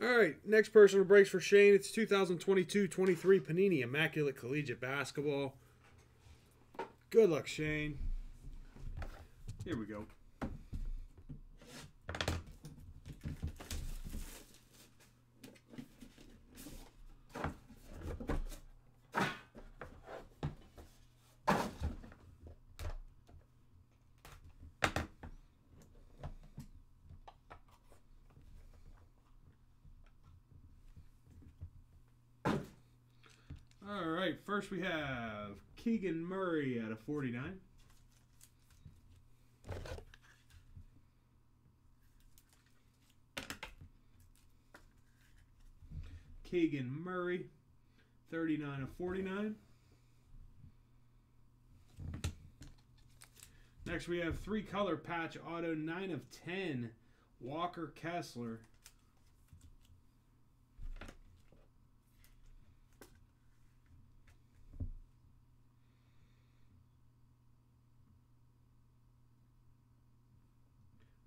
All right, next personal breaks for Shane. It's 2022-23 Panini Immaculate Collegiate Basketball. Good luck, Shane. Here we go. All right, first we have Keegan Murray out of 49. Keegan Murray, 39 of 49. Next we have three color patch auto, 9 of 10, Walker Kessler.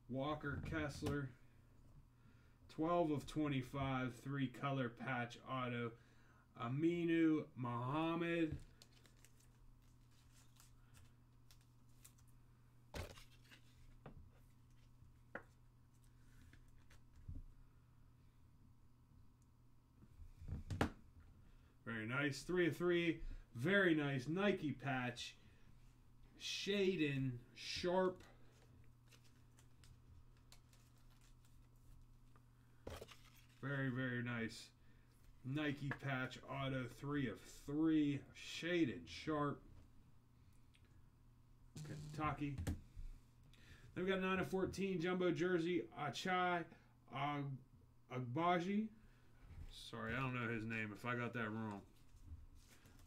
Walker Kessler, 12 of 25, three color patch auto, Aminu Mohammed. Very nice, 3 of 3, very nice Nike patch, Shaden Sharp. Very, very nice. Nike patch auto, 3 of 3. Shaden Sharp. Kentucky. Then we got 9 of 14. Jumbo jersey, Achai Agbaji. Sorry, I don't know his name. If I got that wrong,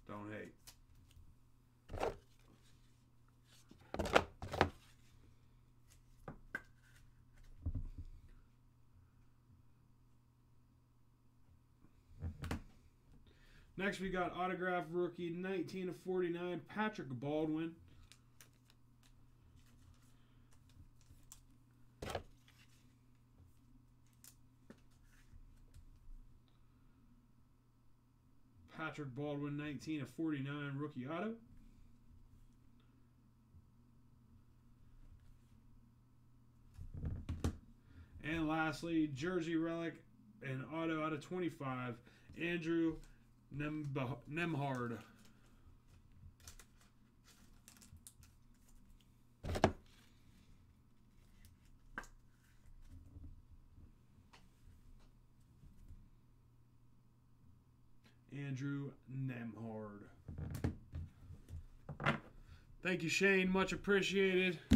don't hate. Next, we got autograph rookie, 19 of 49, Patrick Baldwin. Patrick Baldwin, 19 of 49, rookie auto. And lastly, jersey relic and auto out of 25, Andrew Nemhard. Andrew Nemhard. Thank you, Shane. Much appreciated.